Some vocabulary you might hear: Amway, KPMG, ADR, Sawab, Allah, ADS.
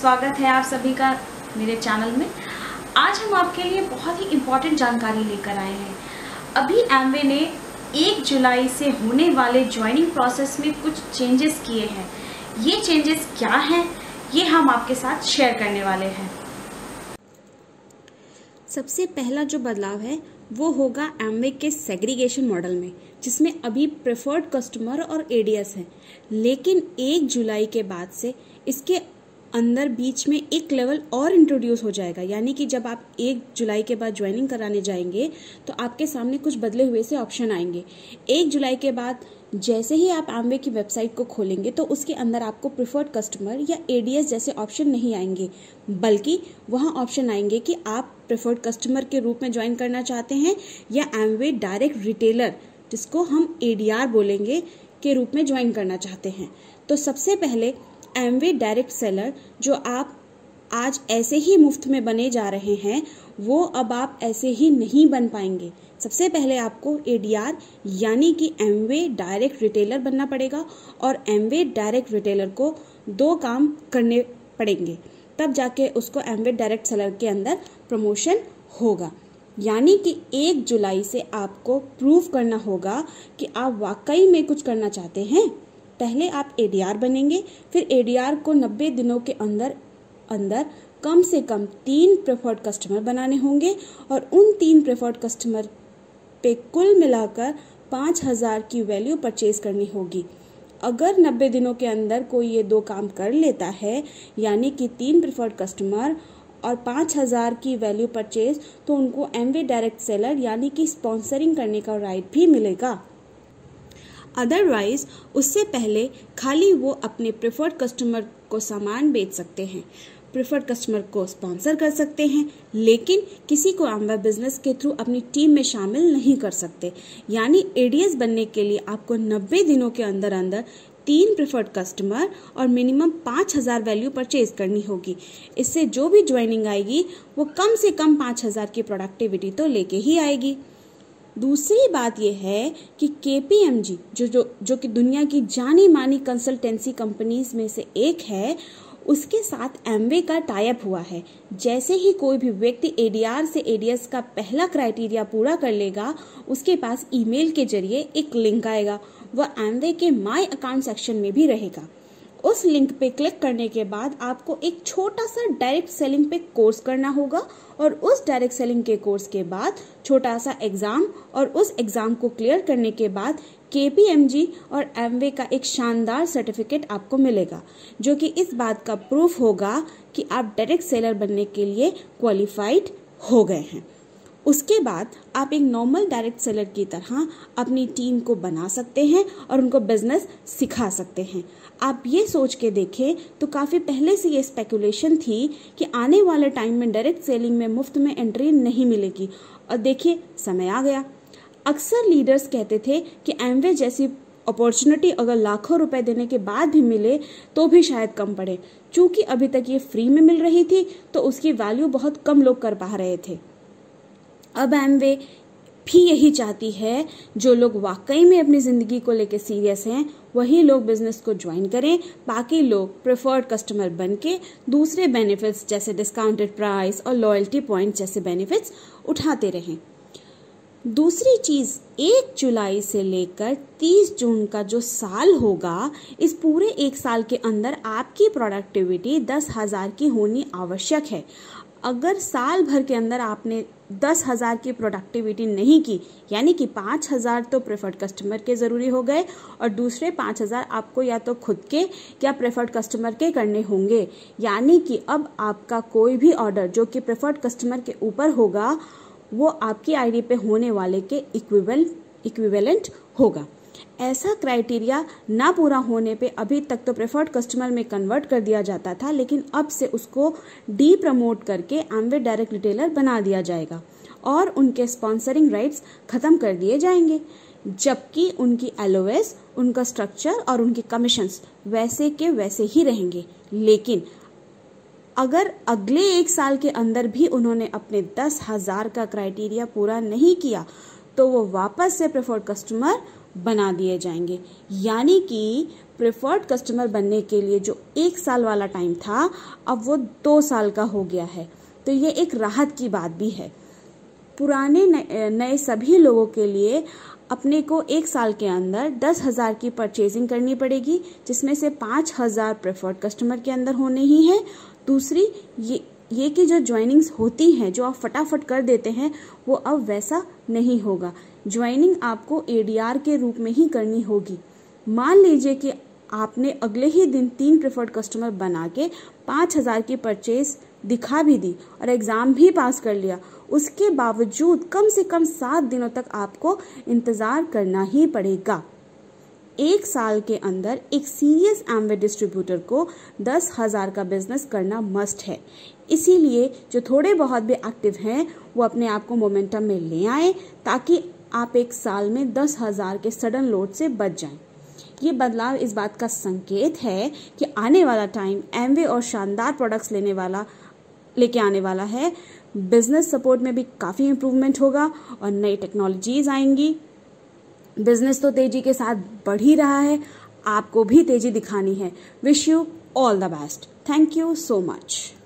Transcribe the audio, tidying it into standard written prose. स्वागत है आप सभी का मेरे चैनल में। आज हम आपके लिए बहुत ही इम्पॉर्टेंट जानकारी लेकर आए हैं। अभी एमवे ने 1 जुलाई से होने वाले ज्वाइनिंग प्रोसेस में कुछ चेंजेस किए हैं। ये चेंजेस क्या हैं ये हम आपके साथ शेयर करने वाले हैं। सबसे पहला जो बदलाव है वो होगा एमवे के सेग्रीगेशन मॉडल में, जिसमें अभी प्रेफर्ड कस्टमर और एडीएस है, लेकिन 1 जुलाई के बाद से इसके अंदर बीच में एक लेवल और इंट्रोड्यूस हो जाएगा। यानी कि जब आप 1 जुलाई के बाद ज्वाइनिंग कराने जाएंगे तो आपके सामने कुछ बदले हुए से ऑप्शन आएंगे। 1 जुलाई के बाद जैसे ही आप एमवे की वेबसाइट को खोलेंगे तो उसके अंदर आपको प्रिफर्ड कस्टमर या एडीएस जैसे ऑप्शन नहीं आएंगे, बल्कि वहाँ ऑप्शन आएंगे कि आप प्रिफर्ड कस्टमर के रूप में ज्वाइन करना चाहते हैं या एमवे डायरेक्ट रिटेलर जिसको हम एडीआर बोलेंगे के रूप में ज्वाइन करना चाहते हैं। तो सबसे पहले एमवे डायरेक्ट सेलर जो आप आज ऐसे ही मुफ्त में बने जा रहे हैं वो अब आप ऐसे ही नहीं बन पाएंगे। सबसे पहले आपको एडीआर यानी कि एमवे डायरेक्ट रिटेलर बनना पड़ेगा और एमवे डायरेक्ट रिटेलर को 2 काम करने पड़ेंगे, तब जाके उसको एमवे डायरेक्ट सेलर के अंदर प्रमोशन होगा। यानी कि 1 जुलाई से आपको प्रूव करना होगा कि आप वाकई में कुछ करना चाहते हैं। पहले आप एडीआर बनेंगे, फिर एडीआर को 90 दिनों के अंदर कम से कम 3 प्रेफर्ड कस्टमर बनाने होंगे और उन 3 प्रेफर्ड कस्टमर पे कुल मिलाकर 5000 की वैल्यू परचेज करनी होगी। अगर 90 दिनों के अंदर कोई ये 2 काम कर लेता है, यानी कि 3 प्रेफर्ड कस्टमर और 5000 की वैल्यू परचेज, तो उनको एमवे डायरेक्ट सेलर यानी कि स्पॉन्सरिंग करने का राइट भी मिलेगा। अदरवाइज उससे पहले खाली वो अपने प्रेफर्ड कस्टमर को सामान बेच सकते हैं, प्रेफर्ड कस्टमर को स्पॉन्सर कर सकते हैं, लेकिन किसी को एमवे बिजनेस के थ्रू अपनी टीम में शामिल नहीं कर सकते। यानी एडीएस बनने के लिए आपको 90 दिनों के अंदर अंदर 3 प्रेफर्ड कस्टमर और मिनिमम 5000 वैल्यू परचेज करनी होगी। इससे जो भी ज्वाइनिंग आएगी वो कम से कम 5000 की प्रोडक्टिविटी तो लेके ही आएगी। दूसरी बात यह है कि केपीएमजी जो कि दुनिया की जानी मानी कंसल्टेंसी कंपनीज में से एक है, उसके साथ एमवे का टाई अप हुआ है। जैसे ही कोई भी व्यक्ति एडीआर से एडीएस का पहला क्राइटेरिया पूरा कर लेगा, उसके पास ईमेल के जरिए एक लिंक आएगा। वह एमवे के माई अकाउंट सेक्शन में भी रहेगा। उस लिंक पे क्लिक करने के बाद आपको एक छोटा सा डायरेक्ट सेलिंग पे कोर्स करना होगा और उस डायरेक्ट सेलिंग के कोर्स के बाद छोटा सा एग्जाम और उस एग्जाम को क्लियर करने के बाद केपीएमजी और एमवे का एक शानदार सर्टिफिकेट आपको मिलेगा, जो कि इस बात का प्रूफ होगा कि आप डायरेक्ट सेलर बनने के लिए क्वालिफाइड हो गए हैं। उसके बाद आप एक नॉर्मल डायरेक्ट सेलर की तरह अपनी टीम को बना सकते हैं और उनको बिजनेस सिखा सकते हैं। आप ये सोच के देखें तो काफ़ी पहले से ये स्पेकुलेशन थी कि आने वाले टाइम में डायरेक्ट सेलिंग में मुफ्त में एंट्री नहीं मिलेगी, और देखिए समय आ गया। अक्सर लीडर्स कहते थे कि एमवे जैसी अपॉर्चुनिटी अगर लाखों रुपए देने के बाद भी मिले तो भी शायद कम पड़े। चूँकि अभी तक ये फ्री में मिल रही थी तो उसकी वैल्यू बहुत कम लोग कर पा रहे थे। अब एमवे भी यही चाहती है जो लोग वाकई में अपनी ज़िंदगी को लेकर सीरियस हैं वही लोग बिजनेस को ज्वाइन करें, बाकी लोग प्रेफर्ड कस्टमर बनके दूसरे बेनिफिट्स जैसे डिस्काउंटेड प्राइस और लॉयल्टी पॉइंट जैसे बेनिफिट्स उठाते रहें। दूसरी चीज़, 1 जुलाई से लेकर 30 जून का जो साल होगा, इस पूरे एक साल के अंदर आपकी प्रोडक्टिविटी 10,000 की होनी आवश्यक है। अगर साल भर के अंदर आपने 10,000 की प्रोडक्टिविटी नहीं की, यानी कि 5,000 तो प्रेफर्ड कस्टमर के ज़रूरी हो गए और दूसरे 5,000 आपको या तो खुद के या प्रेफर्ड कस्टमर के करने होंगे। यानी कि अब आपका कोई भी ऑर्डर जो कि प्रेफर्ड कस्टमर के ऊपर होगा वो आपकी आईडी पे होने वाले के इक्विवेलेंट होगा। ऐसा क्राइटेरिया ना पूरा होने पे अभी तक तो प्रेफर्ड कस्टमर में कन्वर्ट कर दिया जाता था, लेकिन अब से उसको डी प्रमोट करके एमवे डायरेक्ट रिटेलर बना दिया जाएगा और उनके स्पॉन्सरिंग राइट्स खत्म कर दिए जाएंगे, जबकि उनकी एलओएस, उनका स्ट्रक्चर और उनके कमीशंस वैसे के वैसे ही रहेंगे। लेकिन अगर अगले एक साल के अंदर भी उन्होंने अपने 10,000 का क्राइटेरिया पूरा नहीं किया तो वो वापस से प्रेफर्ड कस्टमर बना दिए जाएंगे। यानी कि प्रेफर्ड कस्टमर बनने के लिए जो 1 साल वाला टाइम था अब वो 2 साल का हो गया है। तो ये एक राहत की बात भी है। पुराने नए सभी लोगों के लिए अपने को 1 साल के अंदर 10,000 की परचेजिंग करनी पड़ेगी, जिसमें से 5,000 प्रेफर्ड कस्टमर के अंदर होने ही है। दूसरी ये कि जो ज्वाइनिंग्स होती हैं, जो आप फटाफट कर देते हैं, वो अब वैसा नहीं होगा। ज्वाइनिंग आपको ADR के रूप में ही करनी होगी। मान लीजिए कि आपने अगले ही दिन 3 प्रेफर्ड कस्टमर बना के 5,000 की परचेज दिखा भी दी और एग्ज़ाम भी पास कर लिया, उसके बावजूद कम से कम 7 दिनों तक आपको इंतज़ार करना ही पड़ेगा। 1 साल के अंदर एक सीरियस एमवे डिस्ट्रीब्यूटर को 10,000 का बिजनेस करना मस्ट है। इसीलिए जो थोड़े बहुत भी एक्टिव हैं वो अपने आप को मोमेंटम में ले आए, ताकि आप 1 साल में 10,000 के सडन लोड से बच जाएं। ये बदलाव इस बात का संकेत है कि आने वाला टाइम एमवे और शानदार प्रोडक्ट्स लेके आने वाला है। बिजनेस सपोर्ट में भी काफ़ी इम्प्रूवमेंट होगा और नई टेक्नोलॉजीज आएंगी। बिजनेस तो तेजी के साथ बढ़ ही रहा है, आपको भी तेजी दिखानी है। Wish you all the best. Thank you so much.